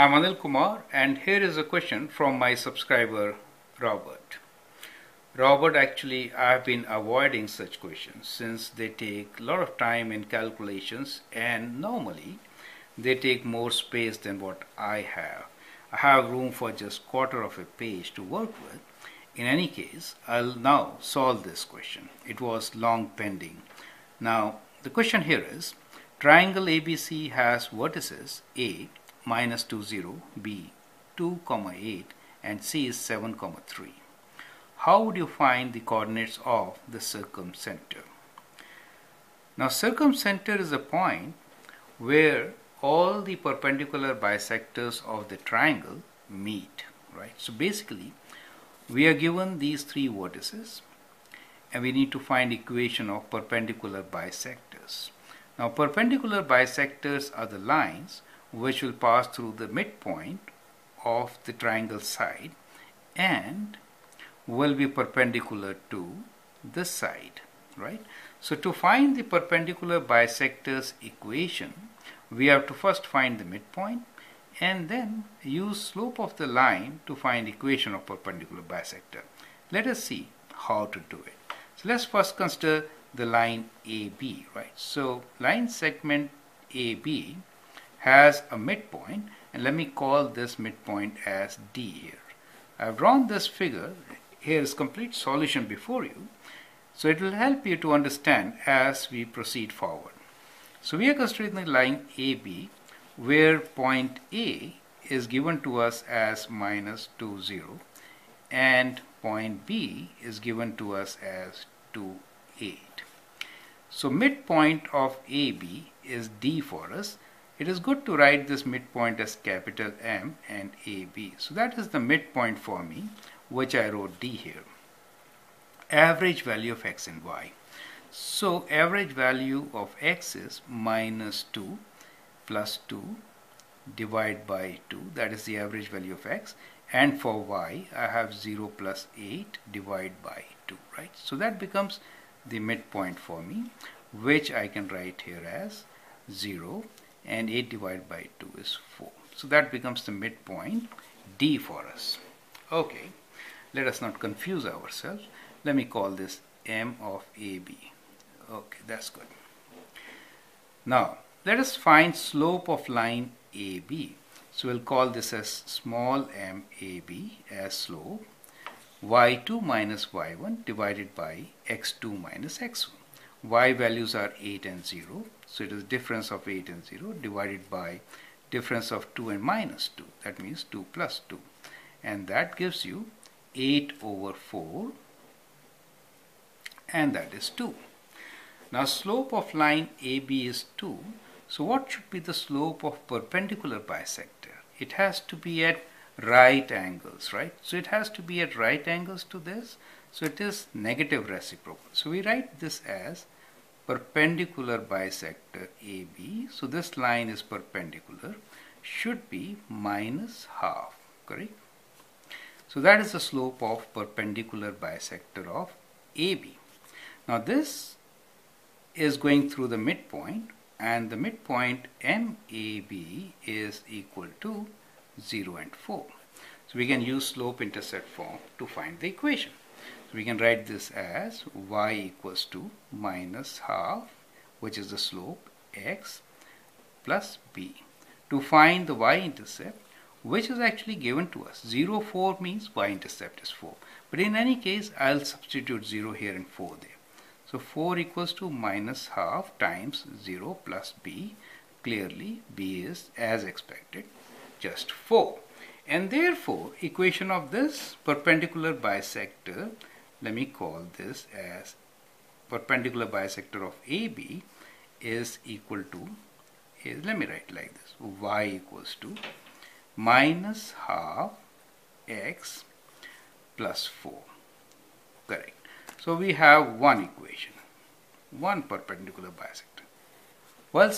I'm Anil Kumar, and here is a question from my subscriber Robert. Robert, actually I have been avoiding such questions since they take a lot of time in calculations, and normally they take more space than what I have. I have room for just quarter of a page to work with. In any case, I'll now solve this question. It was long pending. Now the question here is, triangle ABC has vertices A, -2, 0, B, 2, 8, and C is 7, 3. How would you find the coordinates of the circumcenter? Now, circumcenter is a point where all the perpendicular bisectors of the triangle meet, right? So basically, we are given these three vertices, and we need to find equation of perpendicular bisectors. Now, perpendicular bisectors are the lines which will pass through the midpoint of the triangle side and will be perpendicular to this side, right? So to find the perpendicular bisectors equation, we have to first find the midpoint and then use slope of the line to find equation of perpendicular bisector. Let us see how to do it. So let's first consider the line AB, right? So line segment AB has a midpoint, and let me call this midpoint as D here. I've drawn this figure. Here is complete solution before you, so it will help you to understand as we proceed forward. So we are considering the line AB, where point A is given to us as -2, 0, and point B is given to us as 2, 8. So midpoint of AB is D for us. It is good to write this midpoint as capital M and AB. So that is the midpoint for me, which I wrote D here. Average value of X and Y. So average value of X is -2 + 2 divided by 2. That is the average value of X. And for Y, I have 0 + 8 divided by 2, right? So that becomes the midpoint for me, which I can write here as 0. And 8 divided by 2 is 4. So that becomes the midpoint D for us. Okay, let us not confuse ourselves. Let me call this M of AB. Okay, that's good. Now, let us find slope of line AB. So we'll call this as small m AB as slope, y2 - y1 divided by x2 - x1. Y values are 8 and 0, so it is difference of 8 and 0 divided by difference of 2 and -2, that means 2 + 2, and that gives you 8/4, and that is 2. Now slope of line AB is 2, so what should be the slope of perpendicular bisector? It has to be at right angles, right? So it has to be at right angles to this, so it is negative reciprocal. So we write this as perpendicular bisector AB. So this line is perpendicular, should be -half, correct? So that is the slope of perpendicular bisector of AB. Now this is going through the midpoint, and the midpoint MAB is equal to 0 and 4. So we can use slope intercept form to find the equation. So we can write this as y = -half, which is the slope, X plus B. To find the y-intercept, which is actually given to us, 0, 4 means y-intercept is 4, but in any case I'll substitute 0 here and 4 there. So 4 = -half times 0 + B. Clearly B is, as expected, just 4, and therefore equation of this perpendicular bisector, let me call this as perpendicular bisector of AB is equal to, let me write like this, y = -half X plus 4, correct? So we have one equation, one perpendicular bisector. Well,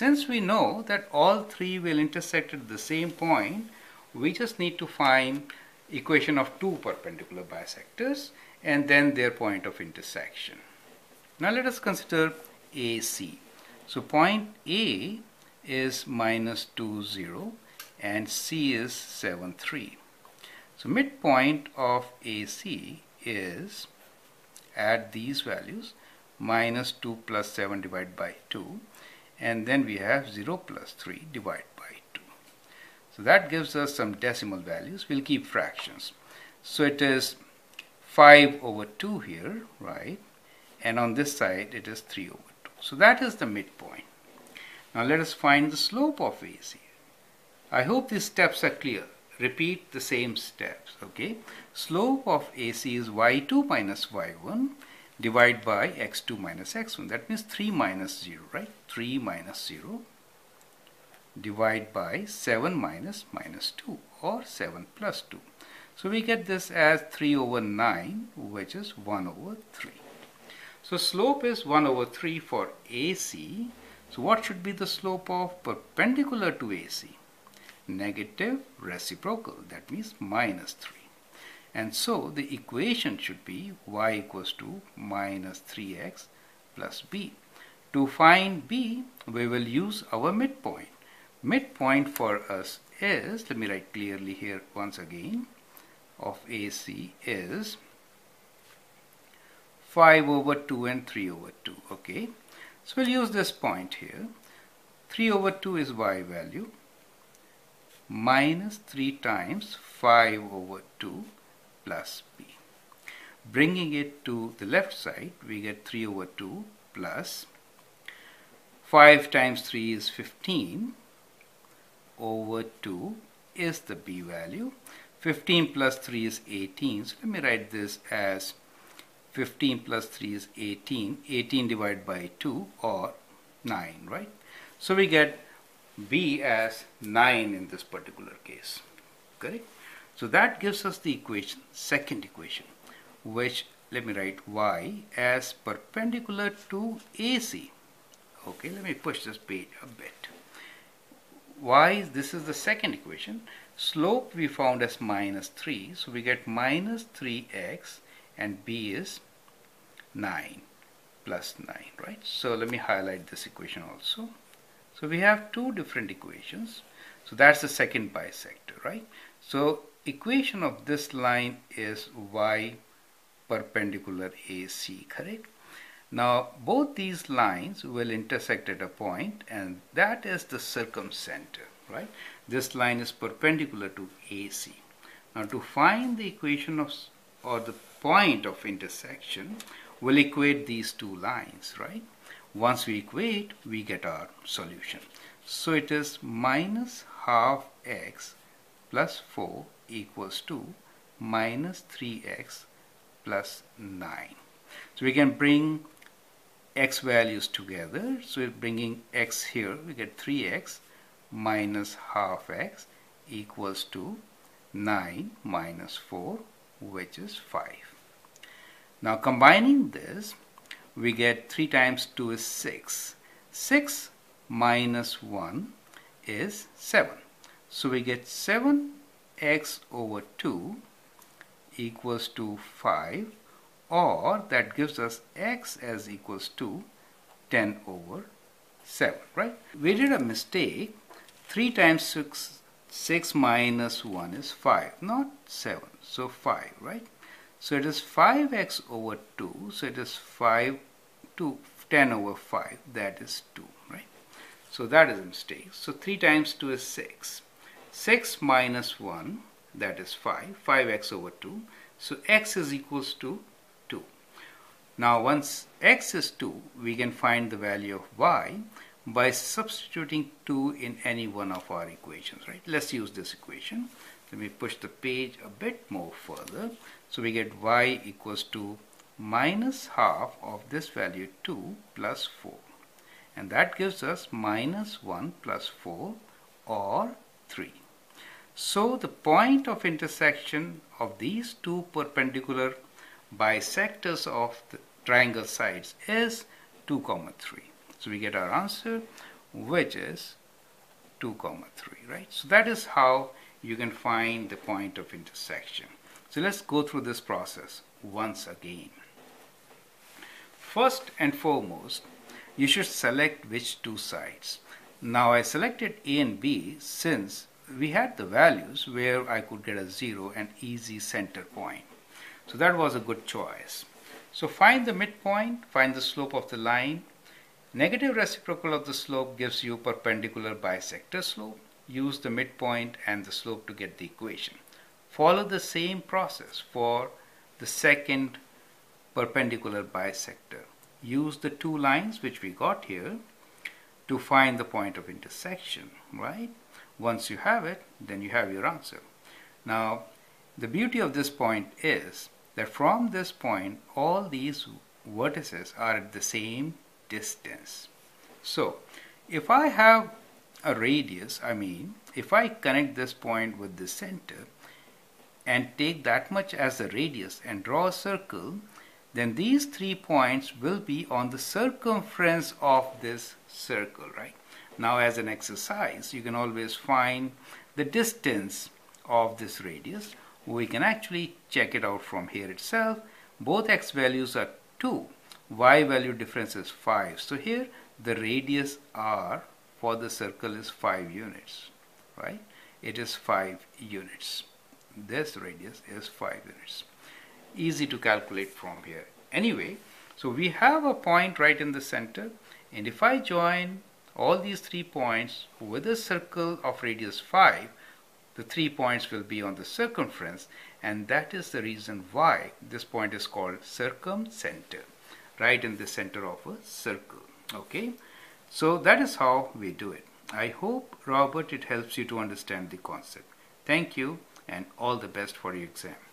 since we know that all three will intersect at the same point, we just need to find equation of two perpendicular bisectors and then their point of intersection. Now let us consider AC. So point A is -2, 0, and C is 7, 3. So midpoint of AC is, at these values, minus 2 plus 7 divided by 2, and then we have 0 plus 3 divided by 2. So that gives us some decimal values. We'll keep fractions. So it is 5 over 2 here, right? And on this side it is 3 over 2. So that is the midpoint. Now let us find the slope of AC. I hope these steps are clear. Repeat the same steps, okay? Slope of AC is y2 minus y1 divided by x2 minus x1. That means 3 minus 0, right? 3 minus 0 divided by 7 minus minus 2 or 7 plus 2. So we get this as 3 over 9, which is 1 over 3. So slope is 1 over 3 for AC. So what should be the slope of perpendicular to AC? Negative reciprocal, that means minus 3. And so the equation should be y equals to minus 3x plus b. To find b, we will use our midpoint. Midpoint for us is, let me write clearly here once again, of AC is 5 over 2 and 3 over 2, okay? So we'll use this point here. 3 over 2 is y value, minus 3 times 5 over 2 plus b. Bringing it to the left side, we get 3 over 2 plus 5 times 3 is 15, over 2 is the b value. 15 plus 3 is 18. So let me write this as 15 plus 3 is 18. 18 divided by 2 or 9, right? So we get b as 9 in this particular case, correct? So that gives us the equation, second equation, which let me write y as perpendicular to AC. Okay, let me push this page a bit. Y, this is the second equation. Slope we found as minus 3, so we get minus 3x and b is 9 plus 9, right? So let me highlight this equation also. So we have two different equations. So that's the second bisector, right? So equation of this line is y perpendicular AC, correct? Now both these lines will intersect at a point, and that is the circumcenter, right? This line is perpendicular to AC. Now to find the equation of, or the point of intersection, we'll equate these two lines, right? Once we equate, we get our solution. So it is minus half x plus 4 equals to minus 3x plus 9. So we can bring x values together. So we're bringing x here, we get 3x minus half x equals to 9 minus 4, which is 5. Now combining this, we get 3 times 2 is 6. 6 minus 1 is 7. So we get 7x over 2 equals to 5, or that gives us x as equals to 10 over 7, right? We did a mistake. 3 times 6 minus 1 is 5, not 7, so 5, right? So it is 5x over 2, so it is 5 to 10 over 5, that is 2, right? So that is a mistake. So 3 times 2 is 6. 6 minus 1, that is 5, 5x over 2, so x is equals to 2. Now once x is 2, we can find the value of y by substituting 2 in any one of our equations, right? Let's use this equation. Let me push the page a bit more further. So we get y equals to minus half of this value 2 plus 4. And that gives us minus 1 plus 4 or 3. So the point of intersection of these two perpendicular bisectors of the triangle sides is 2, 3. So we get our answer, which is 2, 3, right? So that is how you can find the point of intersection. So let's go through this process once again. First and foremost, you should select which two sides. Now I selected A and B since we had the values where I could get a 0, an easy center point. So that was a good choice. So find the midpoint, find the slope of the line. Negative reciprocal of the slope gives you perpendicular bisector slope. Use the midpoint and the slope to get the equation. Follow the same process for the second perpendicular bisector. Use the two lines which we got here to find the point of intersection, right? Once you have it, then you have your answer. Now, the beauty of this point is that from this point, all these vertices are at the same distance. So, if I have a radius, I mean, if I connect this point with the center and take that much as the radius and draw a circle, then these 3 points will be on the circumference of this circle, right? Now, as an exercise, you can always find the distance of this radius. We can actually check it out from here itself. Both x values are 2, y value difference is 5. So here the radius r for the circle is 5 units, right? It is 5 units. This radius is 5 units. Easy to calculate from here. Anyway, so we have a point right in the center, and if I join all these 3 points with a circle of radius 5, the 3 points will be on the circumference, and that is the reason why this point is called circumcenter, right in the center of a circle. Okay, so that is how we do it. I hope, Robert, it helps you to understand the concept. Thank you, and all the best for your exam.